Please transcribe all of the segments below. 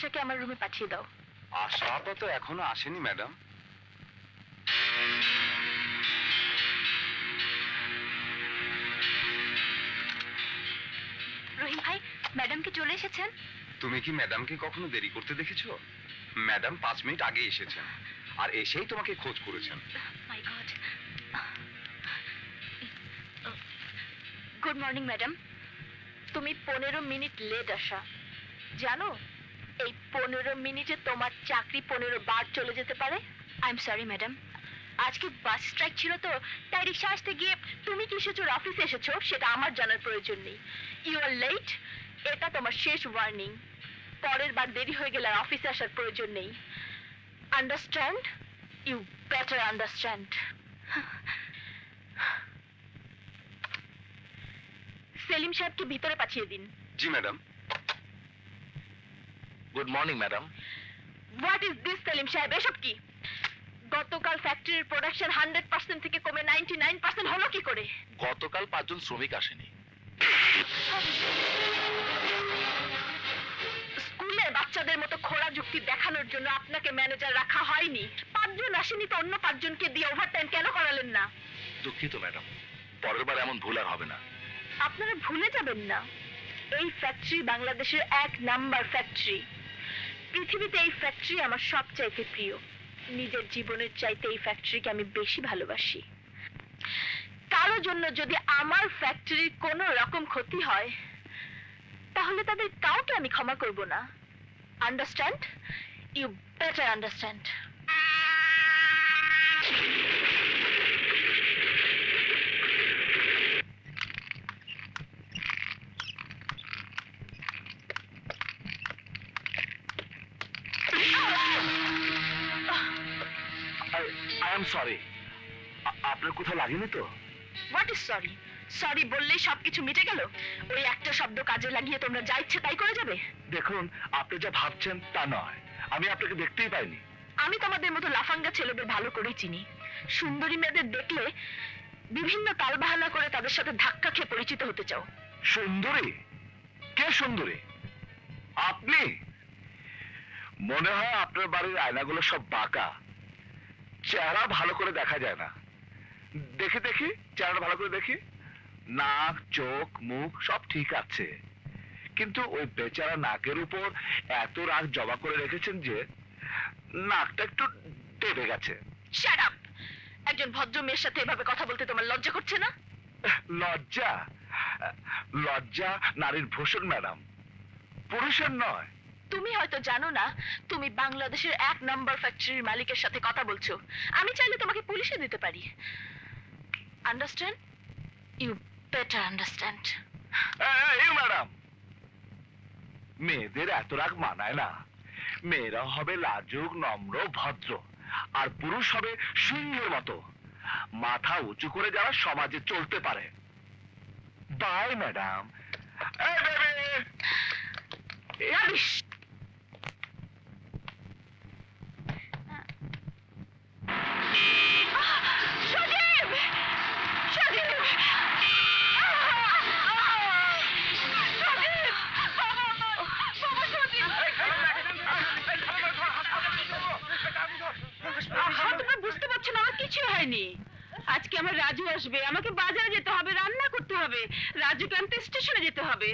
আশাকে আমার রুমে পাঠিয়ে দাও। আশাটা তো এখনো আসেনি ম্যাডাম। রহিম ভাই, ম্যাডাম কি চলে এসেছেন? তুমি কি ম্যাডামকে কখনো দেরি করতে দেখেছো? ম্যাডাম ৫ মিনিট আগে এসেছেন, আর এসেই তোমাকে খোঁজ করেছেন। My god. Good morning madam. তুমি ১৫ মিনিট লেট আসা। জানো এই ১৫ মিনিটে তোমার চাকরি ১৫ বার চলে যেতে পারে। আই এম সরি ম্যাডাম, আজকে বাস স্ট্রাইক ছিল তো, তাই রিক্সা আসতে গিয়ে তুমি কিসের অফিসে এসেছো সেটা আমার জানার প্রয়োজন নেই। ইউ আর লেট, এটা তোমার শেষ ওয়ার্নিং। পরের বার দেরি হয়ে গেলে অফিসে আসার প্রয়োজন নেই। Understand? You better understand. Salim সাহেবকে ভিতরে পাঠিয়ে দিন। জি madam. Good morning madam. What is this Salim সাহেব, এসব কি? গতকাল ফ্যাক্টরির প্রোডাকশন 100% থেকে কমে 99% হলো কি করে? গতকাল ৫ জন শ্রমিক আসেনি। স্কুলে বাচ্চাদের মতো খোলা যুক্তি দেখানোর জন্য আপনাকে ম্যানেজার রাখা হয়নি। ৫ জন আসেনি তো অন্য ৫ জনকে দিয়ে ওভারটাইম কেন করালেন না? দুঃখিত ম্যাডাম, পরের বার এমন ভুল আর হবে না। আপনারা ভুলে যাবেন না, এই ফ্যাক্টরি বাংলাদেশের ১ নাম্বার ফ্যাক্টরি। পৃথিবীতে এই ফ্যাক্টরি আমার সবচাইতে প্রিয়। নিজের জীবনের চাইতে এই ফ্যাক্টরিকে আমি বেশি ভালোবাসি। কারো জন্য যদি আমার ফ্যাক্টরির কোনো রকম ক্ষতি হয়, তাহলে তাদের কাউকে আমি ক্ষমা করব না। আন্ডারস্ট্যান্ড? You better understand. আপনার কোথাও লাগেনি তো? What is sorry? সরি বললেই সবকিছু মিটে গেল? ওই একটা শব্দ কাজে লাগিয়ে তোমরা যা ইচ্ছে তাই করে যাবে? দেখুন, আপনি যা ভাবছেন তা নয়, আমি আপনাকে দেখতেই পাইনি। আমি তোমাদের মতো লাফাঙ্গা ছেলেদের ভালো করেই চিনি। সুন্দরী মেয়েদের দেখলে বিভিন্ন তালবাহানা করে তাদের সাথে ধাক্কা খেয়ে পরিচিত হতে চাও। সুন্দরী? কে সুন্দরী? আপনি? মনে হয় আপনার বাড়ির আয়নাগুলো সব বাঁকা, চেহারা ভালো করে দেখা যায় না। দেখি চেহারা ভালো করে দেখি। নাক, চোখ, মুখ সব ঠিক আছে, কিন্তু ওই বেচারা নাকের উপর এত রাগ জমা করে রেখেছেন যে নাকটা একটু টেপে গেছে। Shut up! একজন ভদ্র মেয়ের সাথে এভাবে কথা বলতে তোমার লজ্জা করছে না? লজ্জা? লজ্জা নারীর ভূষণ ম্যাডাম, পুরুষের নয়। তুমি হয়তো জানো না তুমি বাংলাদেশের ১ নাম্বার ফ্যাক্টরির মালিকের সাথে কথা বলছো। আমি চাইলে তোমাকে পুলিশে দিতে পারি। আন্ডারস্ট্যান্ড? You better understand. এই ম্যাডাম, মেয়েদের এত রাগ মানায় না। মেয়েরা হবে লাজুক, নম্র, ভদ্র, আর পুরুষ হবে সিংহের মতো মাথা উঁচু করে যারা সমাজে চলতে পারে। Bye madam. বুঝতে পারছো না, আমার কিছু হয়নি। আজকে আমার রাজু আসবে, আমাকে বাজারে যেতে হবে, রান্না করতে হবে, রাজু ক্যাম্পে স্টেশনে যেতে হবে।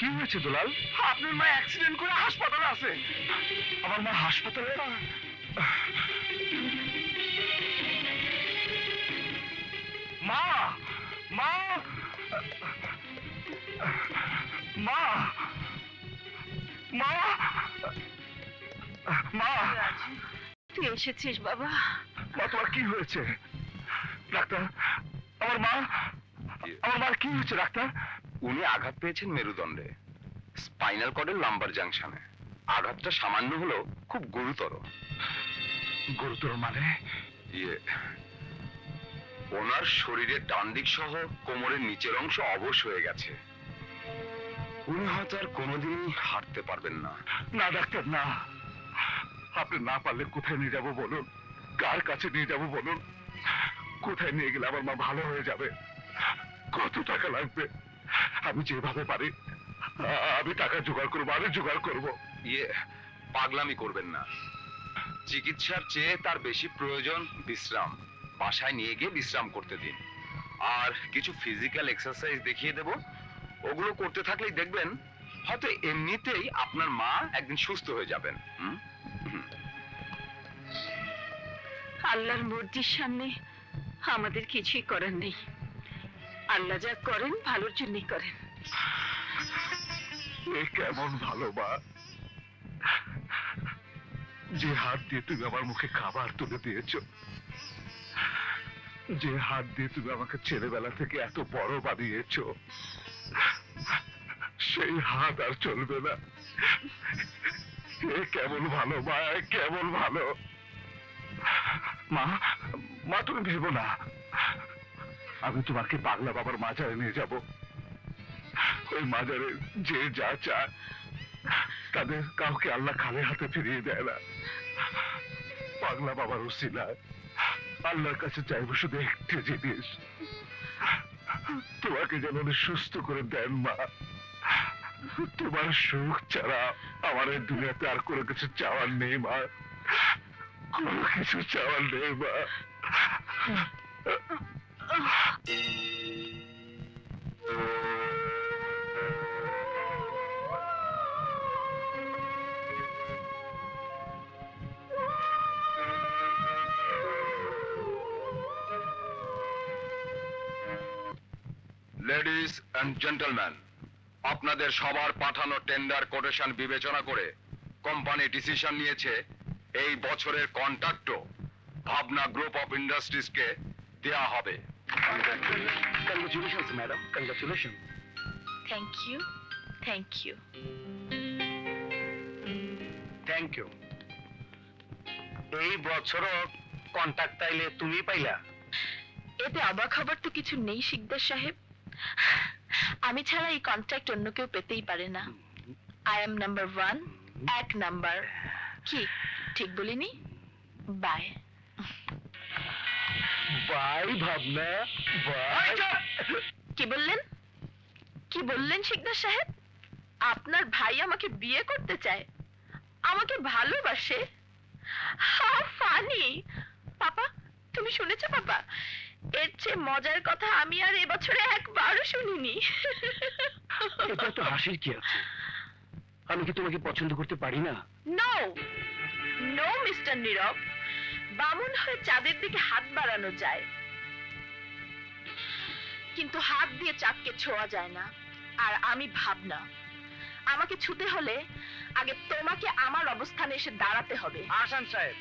কি হয়েছে দুলাল? আপনার মা অ্যাক্সিডেন্ট করে হাসপাতালে আছে। আমার মা হাসপাতালে? মা! মা! মা! মা! মা! তুই এসেছিস বাবা? মা, তোমার কি হয়েছে? ডাক্তার, আমার মার কি হয়েছে ডাক্তার? উনি আঘাত পেয়েছেন মেরুদণ্ডে, স্পাইনাল কর্ডের লাম্বার জাংশনে। আঘাতটা সামান্য হলেও খুব গুরুতর। গুরুতর মানে? ওনার শরীরের ডান দিক সহ কোমরের নিচের অংশ অবশ হয়ে গেছে। উনি হয়তো আর কোনোদিনই হাঁটতে পারবেন না। না ডাক্তার না, আপনি না পারলে কোথায় নিয়ে যাবো বলুন, কার কাছে নিয়ে যাবো বলুন, কোথায় নিয়ে গেলে আমার মা ভালো হয়ে যাবে, কত টাকা লাগবে? আমি যেভাবে পারি আমি টাকা জোগাড় করবো, আমি জোগাড় করবো। পাগলামি করবেন না, চিকিৎসার চেয়ে তার বেশি প্রয়োজন বিশ্রাম। বাসায় নিয়ে গিয়ে বিশ্রাম করতে দিন, আর কিছু ফিজিক্যাল এক্সারসাইজ দেখিয়ে দেব। ওগুলো করতে থাকলেই দেখবেন হয়তো এমনিতেই আপনার মা একদিন সুস্থ হয়ে যাবেন। আল্লাহর মর্জির সামনে আমাদের কিছুই করার নেই, আল্লাহ যা করেন ভালোর জন্যই করেন। কেমন ভালো মা, যে হাত দিয়ে তুমি আমার মুখে খাবার তুলে দিয়েছো, যে হাত দিয়ে তুমি আমাকে ছেলেবেলা থেকে এত বড় বানিয়েছো, সেই হাত আর চলবে না। কেমন ভালো মা, কেমন ভালো মা। মা তুমি ভেবো না, আমি তোমাকে পাগলা বাবার মাজারে নিয়ে যাব। ওই মাজারে যে যা চায় তাদের কাউকে আল্লাহ খালি হাতে ফিরিয়ে দেয় না। পাগলা বাবার উসিলায় আল্লাহর কাছে চাইব শুধু একটা জিনিস, তোমাকে যেন সুস্থ করে দেন মা। তোমার সুখ ছাড়া আমার এই দুনিয়াতে আর কোনো কিছু চাওয়ার নেই মা, কোনো কিছু চাওয়ার নেই মা। লেডিস অ্যান্ড জেন্টলম্যান, আপনাদের সবার পাঠানো টেন্ডার কোটেশন বিবেচনা করে কোম্পানি ডিসিশন নিয়েছে এই বছরের কন্ট্রাক্টও ভাবনা গ্রুপ অফ ইন্ডাস্ট্রিজকে দেয়া হবে। Congratulations madam, congratulations. Thank you, thank you, thank you. এই বছরও কন্ট্রাক্ট তাইলে তুমি পাইলা, এতে অবাক হবার তো কিছু নেই শিকদার সাহেব। আমি ছাড়া এই কন্ট্রাক্ট অন্য কেউ পেতেই পারে না। আই এম নাম্বার ওয়ান, এক নাম্বার। কি ঠিক বলিনি? বাই বাই ভাবনা, বাই। কি বললেন, কি বললেন শিকদার সাহেব? আপনার ভাই আমাকে বিয়ে করতে চায়, আমাকে ভালোবাসে। How funny! পাপা তুমি শুনেছো? পাপা এর চেয়ে মজার কথা আমি আর এবছরে একবারও শুনিনি। এটা তো হাসির কি আছে? আমি কি তোমাকে পছন্দ করতে পারি না? নো নো মিস্টার নীরব, বামুন হয়ে চাঁদের দিকে হাত বাড়ানো যায়, কিন্তু হাত দিয়ে চাঁদকে ছোঁয়া যায় না। আর আমি ভাবনা, আমাকে ছুঁতে হলে আগে তোমাকে আমার অবস্থানে এসে দাঁড়াতে হবে। আসান সাহেব,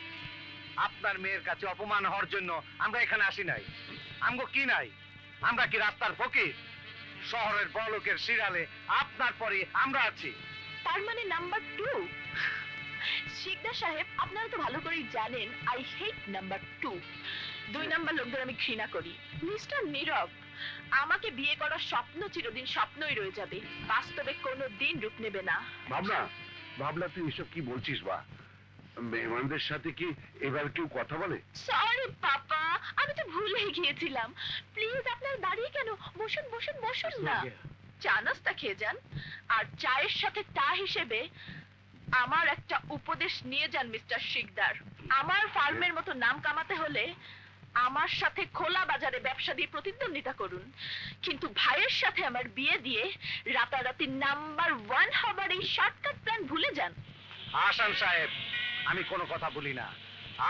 আপনার মেয়ের কাছে অপমান হওয়ার জন্য আমরা এখানে আসি নাই। আমগো কি নাই? আমরা কি রাস্তার ফকির? শহরের বড়লোকের শিরালে আপনার পরে আমরা আছি। তার মানে নাম্বার 2। শিকদার সাহেব আপনারা তো ভালো করেই জানেন আই হেট নাম্বার 2। 2 নাম্বার লোকদের আমি ঘৃণা করি। মিস্টার নীরব, আমাকে বিয়ে করার স্বপ্ন চিরদিন স্বপ্নই রয়ে যাবে, বাস্তবে কোনোদিন রূপ নেবে না। ভাবনা, ভাবনা তুই এসব কি বলছিস? বা মেহমানদের সাথে কি এবার কেউ কথা বলে? সরি পাপা, আমি তো ভুলে গিয়েছিলাম। প্লিজ আপনারা দাঁড়িয়ে কেন, বসুন বসুন বসুন না, চা নাস্তা খেয়ে যান। আর চায়ের সাথে তা হিসেবে আমার একটা উপদেশ নিয়ে যান মিস্টার শিকদার। আমার ফার্মের মতো নাম কামাতে হলে আমার সাথে খোলা বাজারে ব্যবসা দিয়ে প্রতিদ্বন্দ্বিতা করুন, কিন্তু ভাইয়ের সাথে আমার বিয়ে দিয়ে রাতারাতি নাম্বার 1 হবার এই শর্টকাট প্ল্যান ভুলে যান। আসান সাহেব, আমি কোনো কথা বলি না।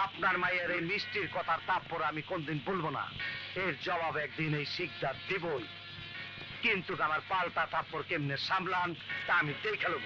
আপনার মায়ের এই মিষ্টির কথার তারপর আমি কোনদিন বলবো না। এর জবাব একদিন এই শিকদার দেবই, কিন্তু আমার পাল্টা তারপর কেমনে সামলান তা আমি দেখে নেব।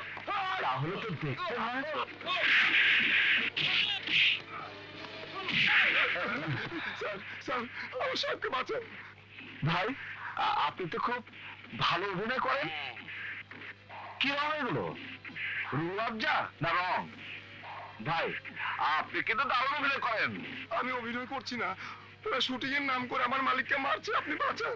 তাহলে তো দেখতে হয়। ভাই আপনি তো খুব ভালো অভিনয় করেন, কি রং এগুলো? রুয়াবজা না রং? ভাই আপনি কিন্তু দারুণ অভিনয় করেন। আমি অভিনয় করছি না, তোরা শুটিং এর নাম করে আমার মালিককে মারছে, আপনি বাঁচান।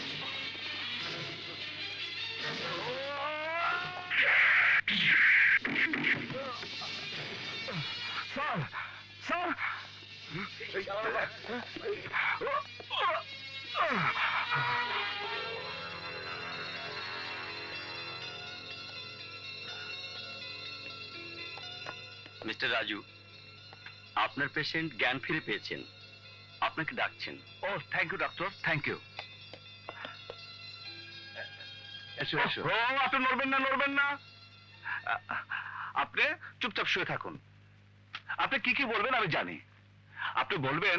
মিস্টার রাজু, আপনার পেশেন্ট জ্ঞান ফিরে পেয়েছেন, আপনাকে ডাকছেন। ও thank you doctor, thank you. এসো এসো। ও আপনি নড়বেন না, নড়বেন না, আপনি চুপচাপ শুয়ে থাকুন। আপনি কি কি বলবেন আমি জানি। আপনি বলবেন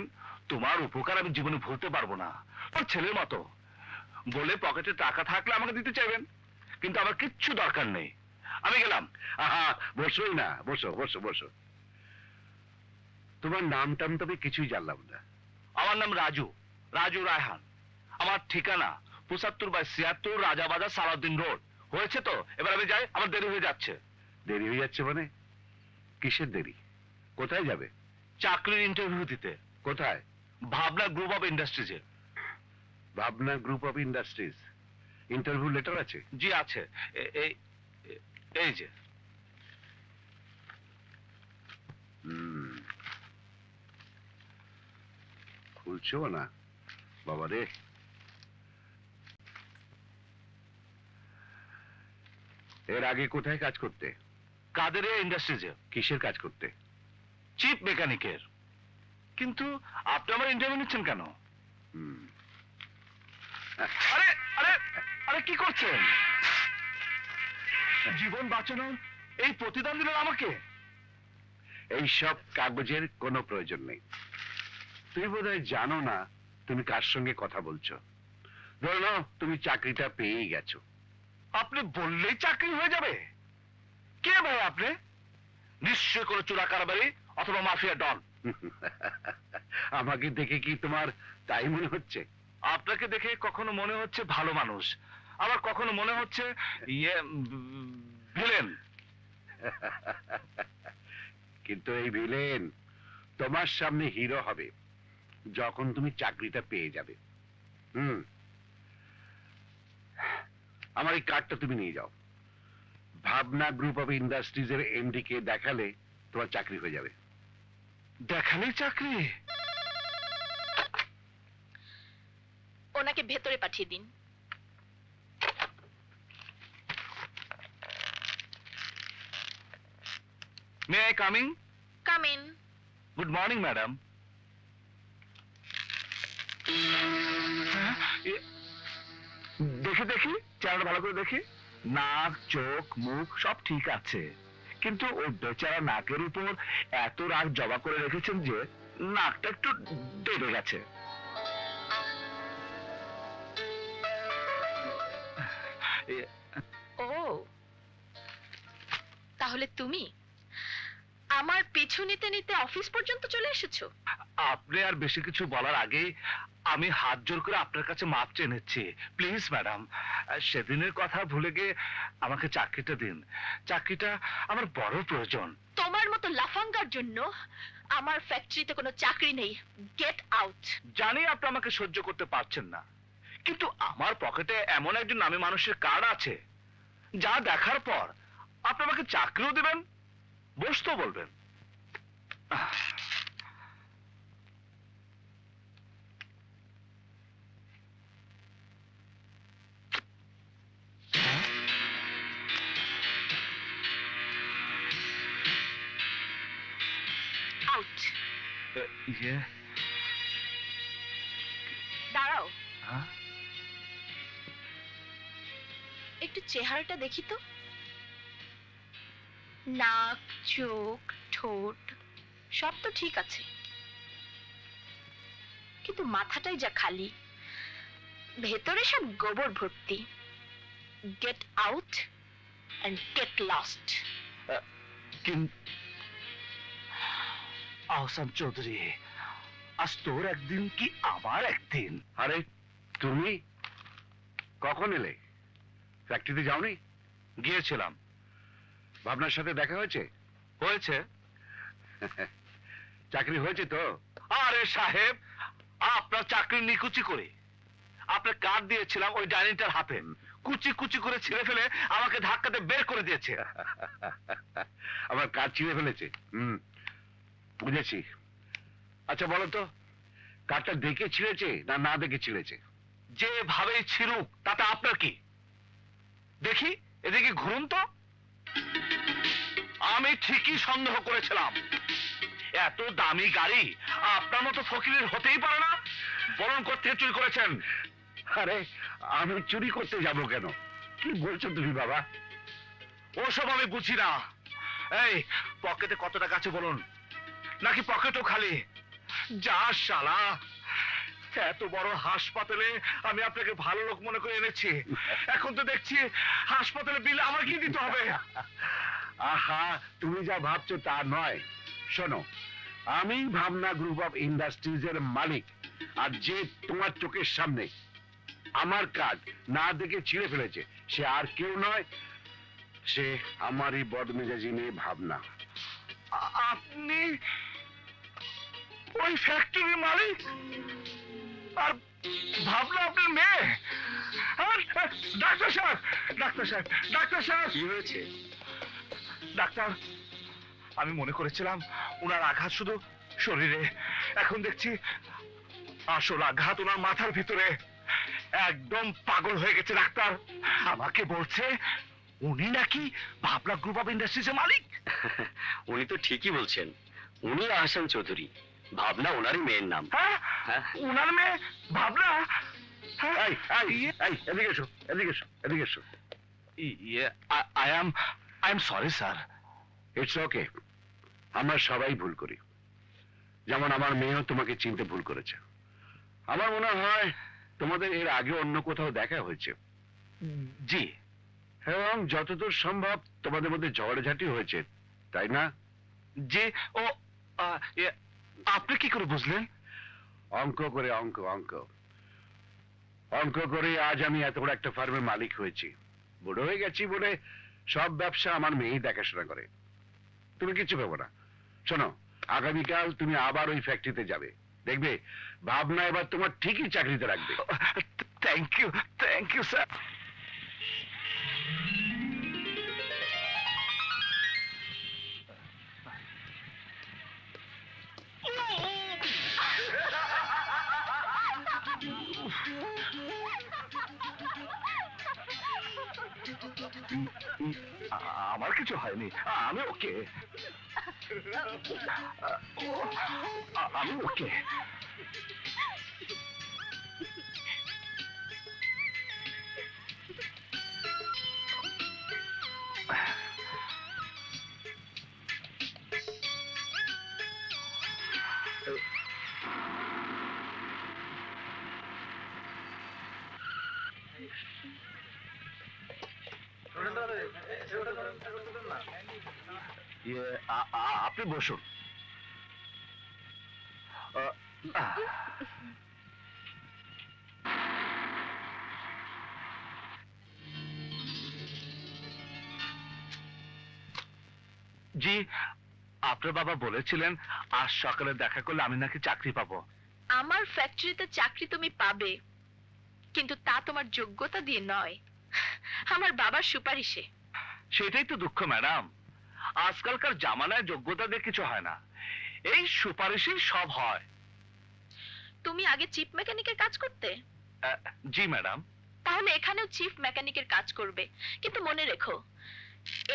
তোমার উপকার আমি জীবনে ভুলতে পারবো না, আমার ছেলের মতো বলে পকেটে টাকা থাকলে আমাকে দিতে চাইবেন, কিন্তু আমার কিচ্ছু দরকার নেই, আমি গেলাম। আহা বসোই না, বসো বসো বসো। তোমার নাম টাম তবে কিছুই জানলাম না। আমার নাম রাজু, রাজু রায়হান। আমার ঠিকানা ৭৫/৭৬ রাজাবাজার সালাউদ্দিন রোড। হয়েছে তো? এবার আমি যাই, আমার দেরি হয়ে যাচ্ছে। দেরি হয়ে যাচ্ছে মানে? কিসের দেরি? কোথায় যাবে? চাকরির ইন্টারভিউ দিতে। কোথায়? ভাবনা গ্রুপ অফ ইন্ডাস্ট্রিজে। ভাবনা group of industries? Interview letter আছে? জি আছে, এই যে। খুলছো না বাবা রে। এর আগে কোথায় কাজ করতে? কাদের ইন্ডাস্ট্রিজে। কিসের কাজ করতে? চিপ মেকানিকের। কিন্তু আপনি আমার ইন্টারভিউ নিচ্ছেন কেন? আরে আরে আরে কি করছেন? জীবন বাঁচানোর এই প্রতিদান দিলেন আমাকে? এই সব কাগজের কোনো প্রয়োজন নেই। তুমি বোধহয় জানো না তুমি কার সঙ্গে কথা বলছো। ধরে নাও তুমি চাকরিটা পেয়েই গেছো। আপনি বললেই চাকরি হয়ে যাবে? কে ভাই আপনি? নিশ্চয় কোনো চোরা কারবারি অথবা মাফিয়া ডন। আমাকে দেখে কি তোমার তাই মনে হচ্ছে? আপনাকে দেখে কখনো মনে হচ্ছে ভালো মানুষ, আবার কখনো মনে হচ্ছে ভিলেন। কিন্তু এই ভিলেন তোমার সামনে হিরো হবে যখন তুমি চাকরিটা পেয়ে যাবে। আমার এই কার্ডটা তুমি নিয়ে যাও, ভাবনা গ্রুপ অফ ইন্ডাস্ট্রিজের এমডি কে দেখালে তোমার চাকরি হয়ে যাবে। দেখালেই চাকরি? ওনাকে ভেতরে পাঠিয়ে দিন। May I come in? Come in. Good morning, madam. দেখি দেখি, চেহারা ভালো করে দেখি। নাক, চোখ, মুখ সব ঠিক আছে, কিন্তু ওই বেচারা নাকের উপর এত রাগ জমা করে রেখেছেন যে নাকটা একটু ডেবে গেছে। ও তাহলে তুমি আমার পিছু নিতে নিতে অফিস পর্যন্ত চলে এসেছো। আপনি আর বেশি কিছু বলার আগে আমি হাত জোর করে আপনার কাছে মাপ চেয়ে নিচ্ছি, প্লিজ ম্যাডাম। সেদিনের কথা ভুলে গিয়ে আমাকে চাকরিটা দিন, চাকরিটা আমার বড় প্রয়োজন। তোমার মতো লাফাঙ্গার জন্য আমার ফ্যাক্টরিতে কোনো চাকরি নেই, গেট আউট। জানি আপনি আমাকে সহ্য করতে পারছেন না, কিন্তু আমার পকেটে এমন একজন নামী মানুষের কার্ড আছে যা দেখার পর আপনি আমাকে চাকরিও দেবেন, বসতেও বলবেন। out. Yeah? দাঁড়াও। হ্যাঁ? একটু চেহারাটা দেখি তো। নাক, চোখ, ঠোঁট সব তো ঠিক আছে, কিন্তু মাথাটাই যা খালি, ভেতরে সব গোবর ভর্তি। Get out and get lost. Ahsan Chowdhury, আজ তোর একদিন কি আমার একদিন? আরে তুমি কখন এলে? ফ্যাক্টরিতে যাওনি? গিয়েছিলাম। ভাবনার সাথে দেখা হয়েছে? হয়েছে। চাকরি হয়েছে তো? আরে সাহেব, আপনার চাকরি নিকুচি করে আপনার কার্ড দিয়েছিলাম ওই ডাইনিটার হাতে, কুচি কুচি করে ছিঁড়ে ফেলে আমাকে ধাক্কাতে বের করে দিয়েছে। আমার কার্ড ছিঁড়ে ফেলেছে? বুঝেছি। আচ্ছা বলো তো, কার্ডটা দেখে ছিঁড়েছে না না দেখে ছিঁড়েছে? যেভাবে ছিঁড়ুক তাতে আপনার কি? দেখি এদিকে ঘুরুন তো। আমি ঠিকই সন্দেহ করেছিলাম। এত দামি গাড়ি আপনার মতো ফকিরের হতেই পারে না। বরং কোত্থেকে চুরি করেছেন? আরে আমি চুরি করতে যাব কেন? কি বলছো তুমি বাবা? ওসব আমি বুঝি না। এই পকেটে কত টাকা আছে বলুন? নাকি পকেটও খালি? যা শালা, এত বড় হাসপাতালে আমি আপনাকে ভালো লোক মনে করে এনেছি, এখন তো দেখছি হাসপাতালে বিল আমার কি দিতে হবে। আহা, তুমি যা ভাবছো তা নয়। শোনো, আমি ভাবনা গ্রুপ অফ ইন্ডাস্ট্রিজ এর মালিক, আর যে তোমার চোখের সামনে আমার কার্ড না দেখে ছিঁড়ে ফেলেছে সে আর কেউ নয়, সে আমারই বদমেজাজি নিয়ে ভাবনা। আপনি ওই ফ্যাক্টরির মালিক আর ভাবনা আপনার মেয়ে? ডাক্তার সাহেব, ডাক্তার সাহেব, ডাক্তার সাহেব! কি হয়েছে ডাক্তার? আমি মনে করেছিলাম ওনার আঘাত শুধু শরীরে, এখন দেখছি আসল আঘাত ওনার মাথার ভিতরে। একদম পাগল হয়ে গেছে ডাক্তার। আমাকে বলছে উনি নাকি ভাবনা গ্রুপ অফ ইন্ডাস্ট্রিজের মালিক। উনি তো ঠিকই বলছেন, উনি আহসান চৌধুরী। ভাবনা ওনারই মেয়ের নাম। হ্যাঁ, ওনার মেয়ে ভাবনা। এই এই এদিকে এসো, এদিকে এসো, এদিকে এসো। I am sorry sir. It's okay, আমরা সবাই ভুল করি, যেমন আমার মেয়েও তোমাকে চিনতে ভুল করেছে। আমার মনে হয় তোমাদের এর আগে অন্য কোথাও দেখা হয়েছে। জি, এবং যতদূর সম্ভব তোমাদের মধ্যে ঝগড়াঝাটি হয়েছে, তাই না? জি। ও আপনি কি করে বুঝলেন? অঙ্ক করে, অঙ্ক অঙ্ক অঙ্ক করে আজ আমি এত বড় একটা ফার্মের মালিক হয়েছি। বড় হয়ে গেছি বলে সব ব্যবসা আমার মেয়েই দেখাশোনা করে। তুমি কিছু ভেবো না। শোনো, আগামীকাল তুমি আবার ওই ফ্যাক্টরিতে যাবে, দেখবে ভাবনা এবার তোমার ঠিকই চাকরিতে রাখবে। Thank you, thank you sir. আমার কিছু হয়নি, আমি ওকে, আমি ওকে। আপনি বসুন। জি, আপনার বাবা বলেছিলেন আজ সকালে দেখা করলে আমি নাকি চাকরি পাবো। আমার ফ্যাক্টরিতে চাকরি তুমি পাবে, কিন্তু তা তোমার যোগ্যতা দিয়ে নয়, আমার বাবার সুপারিশে। সেটাই তো দুঃখ ম্যাডাম, আজকালকার জামানায় যোগ্যতা দিয়ে কিছু হয় না, এই সুপারিশই সব হয়। তুমি আগে চিফ মেকানিকের কাজ করতে? জি ম্যাডাম। তাহলে এখানেও চিফ মেকানিকের কাজ করবে, কিন্তু মনে রেখো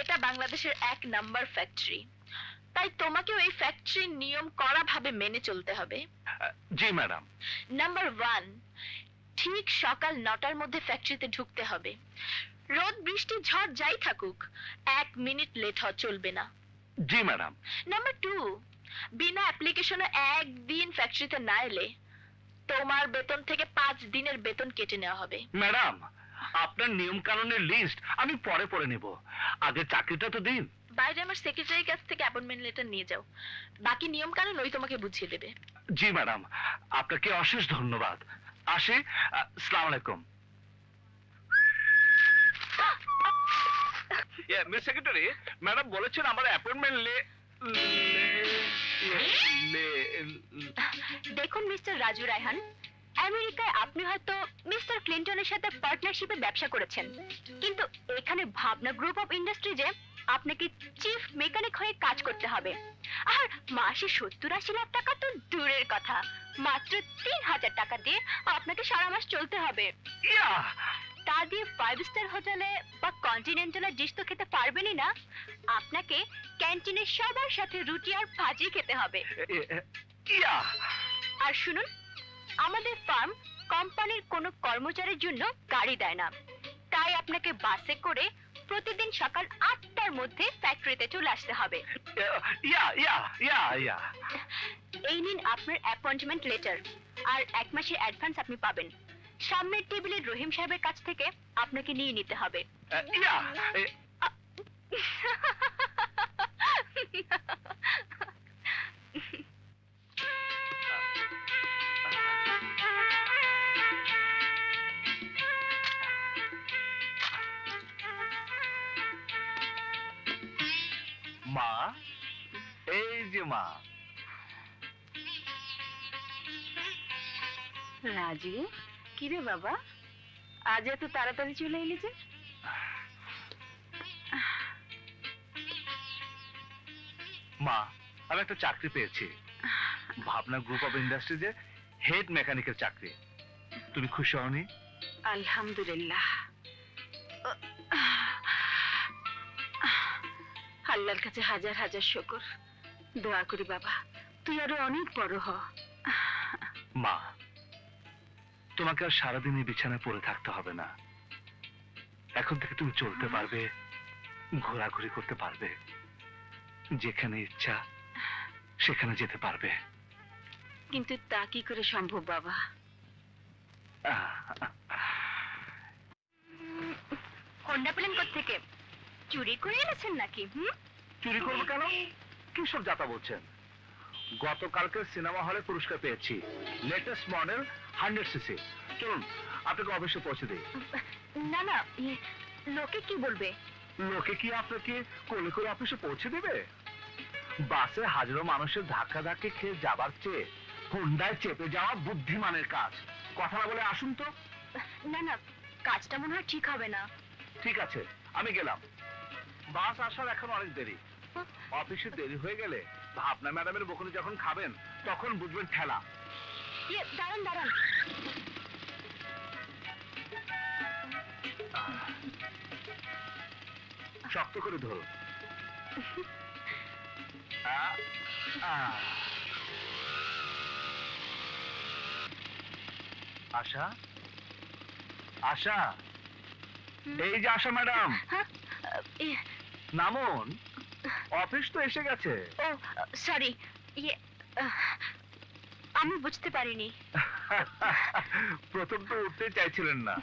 এটা বাংলাদেশের এক নাম্বার ফ্যাক্টরি, তাই তোমাকেও এই ফ্যাক্টরির নিয়ম কড়াভাবে মেনে চলতে হবে। জি ম্যাডাম। নাম্বার 1, ঠিক সকাল ৯টার মধ্যে ফ্যাক্টরিতে ঢুকতে হবে। রোদ বৃষ্টি ঝড় যাই থাকুক, ১ মিনিট লেট হওয়া চলবে না। জি ম্যাডাম। নাম্বার 2, বিনা অ্যাপ্লিকেশনে একদিন ফ্যাক্টরিতে না এলে তোমার বেতন থেকে ৫ দিনের বেতন কেটে নেওয়া হবে। ম্যাডাম, আপনার নিয়ম কানুনের লিস্ট আমি পরে পরে নেব, আগে চাকরিটা তো দিন। বাইরে আমার সেক্রেটারির কাছ থেকে অ্যাপয়েন্টমেন্ট লেটার নিয়ে যাও, বাকি নিয়ম কানুন ওই তোমাকে বুঝিয়ে দেবে। জি ম্যাডাম, আপনাকে অশেষ ধন্যবাদ। আসি, আসসালামু আলাইকুম। ইয়া মিস সেক্রেটারি, ম্যাডাম বলেছেন আমার অ্যাপয়েন্টমেন্ট দেখুন মিস্টার রাজু রায়হান, আমেরিকায় আপনি হয়তো মিস্টার ক্লিনটনের সাথে পার্টনারশিপে ব্যবসা করেছেন, কিন্তু এখানে ভাবনা গ্রুপ অফ ইন্ডাস্ট্রিজে আপনাকে চিফ মেকানিক হয়ে কাজ করতে হবে। আর মাসে ৭০-৮০ লাখ টাকা তো দূরের কথা, মাত্র ৩০০০ টাকা দিয়ে আপনাকে সারা মাস চলতে হবে। তা দিয়ে ৫ স্টার হোটেলে বা কন্টিনেন্টালে ডিশ তো খেতে পারবেনই না, আপনাকে ক্যান্টিনে সবার সাথে রুটি আর ভাজি খেতে হবে। আর শুনুন, আমাদের ফার্ম কোম্পানির কোনো কর্মচারীর জন্য গাড়ি দেয় না, তাই আপনাকে বাসে করে প্রতিদিন সকাল ৮টার মধ্যে ফ্যাক্টরিতে চলে আসতে হবে। এই নিন আপনার অ্যাপয়েন্টমেন্ট লেটার, আর ১ মাসের অ্যাডভান্স আপনি পাবেন। সামনের টেবিলে রহিম সাহেবের কাছ থেকে আপনাকে নিয়ে নিতে হবে। মা, এই যে মা। রাজু, কি রে বাবা, আজ এত তাড়াতাড়ি চলে এলি যে? মা, আমি একটা চাকরি পেয়েছি, ভাবনা গ্রুপ অফ ইন্ডাস্ট্রিজে হেড মেকানিকের চাকরি। তুমি খুশি হওনি? আলহামদুলিল্লাহ, আল্লাহর কাছে হাজার হাজার শুকর। দোয়া করি বাবা তুই আরো অনেক বড় হ। মা, তোমাকে আর সারাদিন এই বিছানায় পড়ে থাকতে হবে না, এখন থেকে তুমি চলতে পারবে, ঘোরাঘুরি করতে পারবে, যেখানে ইচ্ছা সেখানে যেতে পারবে। কিন্তু তা কি করে সম্ভব বাবা? হোন্ডা প্লেন কোত্থেকে চুরি করে এনেছেন নাকি? চুরি করবো কেন, কি সব যাতা বলছেন? গতকালকে সিনেমা হলে পুরস্কার পেয়েছি, লেটেস্ট মডেল 100 সিসি। চলুন আপনাকে অবশ্যই পৌঁছে দিই। না না, লোকে কি বলবে? লোকে কি আপনাকে কোলে করে অফিসে পৌঁছে দেবে? বাসে হাজারো মানুষের ধাক্কা ধাক্কি খেয়ে যাবার চেয়ে হোন্ডায় চেপে যাওয়া বুদ্ধিমানের কাজ। কথা না বলে আসুন তো। না না, কাজটা মনে হয় ঠিক হবে না। ঠিক আছে, আমি গেলাম, বাস আসার এখন অনেক দেরি। অফিসে দেরি হয়ে গেলে ভাবনা ম্যাডামের বকুনি যখন খাবেন তখন বুঝবেন খেলা। দাঁড়ান দাঁড়ান, শক্ত করে ধরো। আশা, আশা, এই যে আশা ম্যাডাম। নামুন, অফিস তো এসে গেছে। ও সরি, আমি বুঝতে পারিনি। প্রথম তো উঠতে চাইছিলেন না,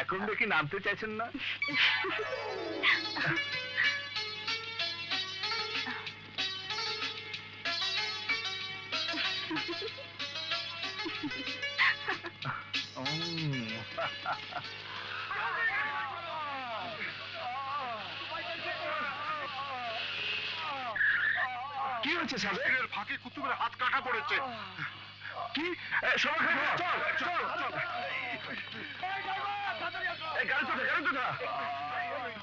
এখন দেখি নামতে চাইছেন না। ফাঁকে কুতুবের হাত কাটা পড়েছে। কি তাড়াতাড়ি উঠা,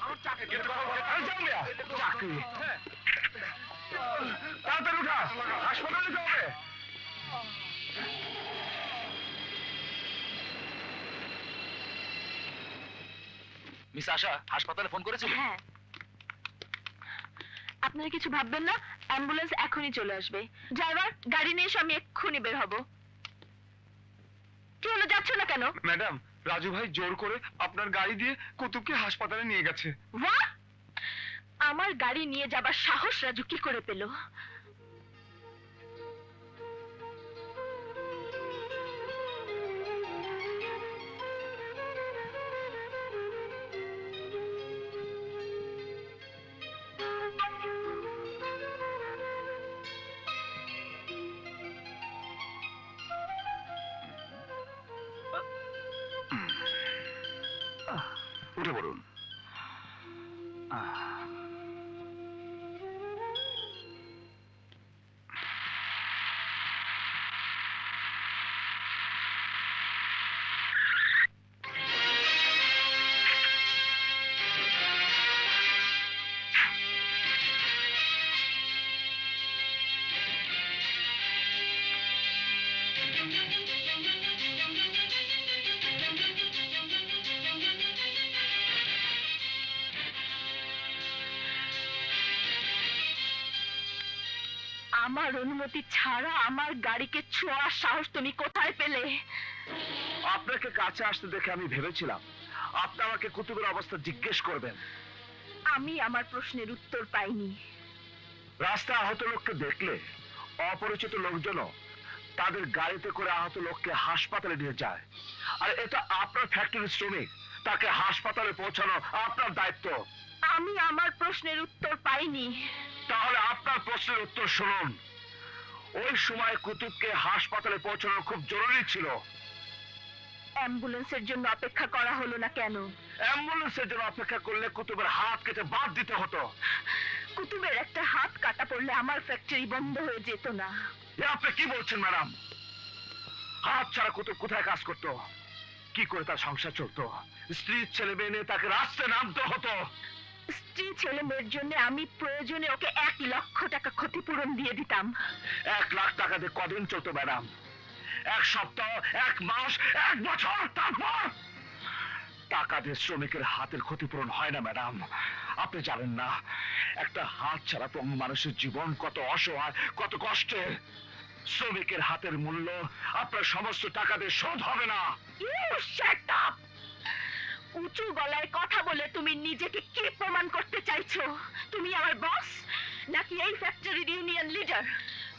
হাসপাতালে যেতে হবে। মিস আশা হাসপাতালে ফোন করেছিল? আপনারা কিছু ভাববেন না, অ্যাম্বুলেন্স এখনই চলে আসবে। ড্রাইভার, গাড়ি নিয়ে আমি এক্ষুনি বের হব। কি হলো, যাচ্ছ না কেন? ম্যাডাম, রাজু ভাই জোর করে আপনার গাড়ি দিয়ে কুতুবকে হাসপাতালে নিয়ে গেছে। হোয়াট? আমার গাড়ি নিয়ে যাবার সাহস রাজু কি করে পেল? উঠে পড়ুন। আমার অনুমতি ছাড়া আমার গাড়িকে ছোঁয়ার সাহস তুমি কোথায় পেলে? আপনাকে কাছে আসতে দেখে আমি ভেবেছিলাম আপনি আমাকে কুতুবের অবস্থা জিজ্ঞেস করবেন। আমি আমার প্রশ্নের উত্তর পাইনি। রাস্তায় আহত লোককে দেখলে অপরিচিত লোকজনও তাদের গাড়িতে করে আহত লোককে হাসপাতালে নিয়ে যায়, আর এটা আপনার ফ্যাক্টরির শ্রমিক, তাকে হাসপাতালে পৌঁছানো আপনার দায়িত্ব। আমি আমার প্রশ্নের উত্তর পাইনি। তাহলে আপনার প্রশ্নের উত্তর শুনুন। ওই সময় কুতুবকে হাসপাতালে পৌঁছানো খুব জরুরি ছিল। অ্যাম্বুলেন্সের জন্য অপেক্ষা করা হলো না কেন? অ্যাম্বুলেন্সের জন্য অপেক্ষা করলে কুতুবের হাত কেটে বাদ দিতে হতো। কুতুবের একটা হাত কাটা পড়লে আমার ফ্যাক্টরি বন্ধ হয়ে যেত না। আপনি কি বলছেন ম্যাডাম? হাত ছাড়া কুতুব কোথায় কাজ করতো? কি করে তার সংসার চলতো? স্ত্রী ছেলে মেয়ে নিয়ে তাকে রাস্তায় নামতে হতো। স্ত্রী ছেলে মেয়ের জন্য আমি প্রয়োজনে ওকে 1,00,000 টাকা ক্ষতিপূরণ দিয়ে দিতাম। 1,00,000 টাকা দিয়ে কদিন চলতো ম্যাডাম? 1 সপ্তাহ, 1 মাস, 1 বছর। তারপর টাকা দিয়ে শ্রমিকের হাতের ক্ষতিপূরণ হয় না ম্যাডাম। আপনি জানেন না একটা হাত ছাড়া পঙ্গু মানুষের জীবন কত অসহায়, কত কষ্টের। শ্রমিকের হাতের মূল্য আপনার সমস্ত টাকা দিয়ে শোধ হবে না। উঁচু গলায় কথা বলে তুমি নিজেকে কি প্রমাণ করতে চাইছো? তুমি আমার বস নাকি এই ফ্যাক্টরির ইউনিয়ন লিডার?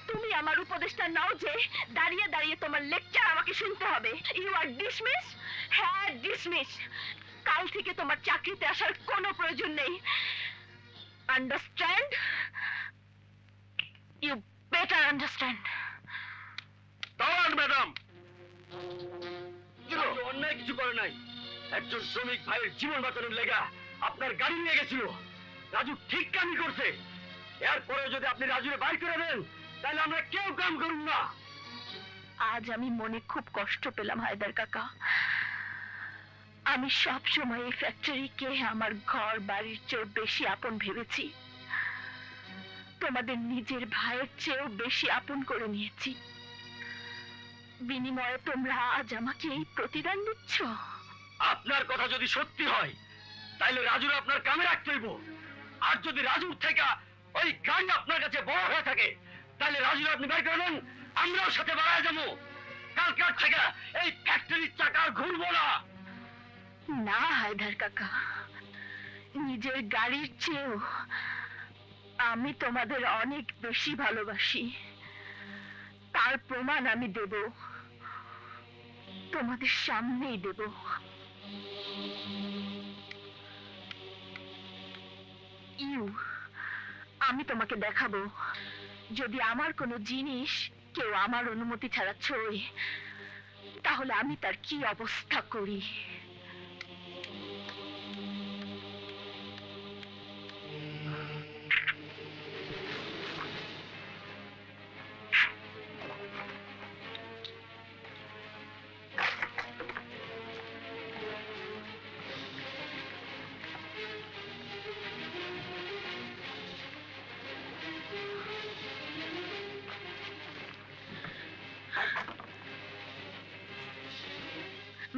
তুমি আমার উপদেষ্টা নাও যে দাঁড়িয়ে দাঁড়িয়ে তোমার লেকচার আমাকে শুনতে হবে। You are dismiss. হ্যাঁ, ডিসমিস। কাল থেকে তোমার চাকরিতে আসার কোনো প্রয়োজন নেই। Understand? You better understand. Madam, অন্যায় কিছু করে নাই। একজন শ্রমিক ভাইয়ের জীবন বাঁচানোর লেগা আপনার গাড়ি নিয়ে গেছিল। রাজু ঠিক কামই করছে। এরপরে যদি আপনি রাজুকে বাইর করে দেন তাহলে আমরা কেউ কাম করব না। আজ আমি মনে খুব কষ্ট পেলাম হায়দার কাকা। আমি সব সময় এই ফ্যাক্টরিকে আমার ঘর বাড়ির চেয়ে বেশি আপন ভেবেছি। তোমাদের নিজের ভাইয়ের চেয়েও বেশি আপন করে নিয়েছি। বিনিময়ে তোমরা আজ আমাকে এই প্রতিদান দিচ্ছ। আপনার কথা যদি সত্যি হয় তাহলে রাজুর আপনার কামে রাখতে হইব। আর যদি রাজুর থেকে ওই গান আপনার কাছে বড় হয়ে থাকে তাহলে রাজুর আপনি বের করে নেন, আমরাও সাথে বাড়ায় যাবো। কালকার থেকে এই ফ্যাক্টরির চাকার ঘুরবো না। না হায়দার কাকা, নিজের গাড়ির চেয়েও আমি তোমাদের অনেক বেশি ভালোবাসি। তার প্রমাণ আমি দেব, তোমাদের সামনেই দেব। আমি তোমাকে দেখাবো, যদি আমার কোনো জিনিস কেউ আমার অনুমতি ছাড়া ছোঁয় তাহলে আমি তার কি অবস্থা করি।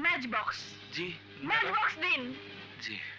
मैच बॉक्स जी, मैच बॉक्स दिन जी।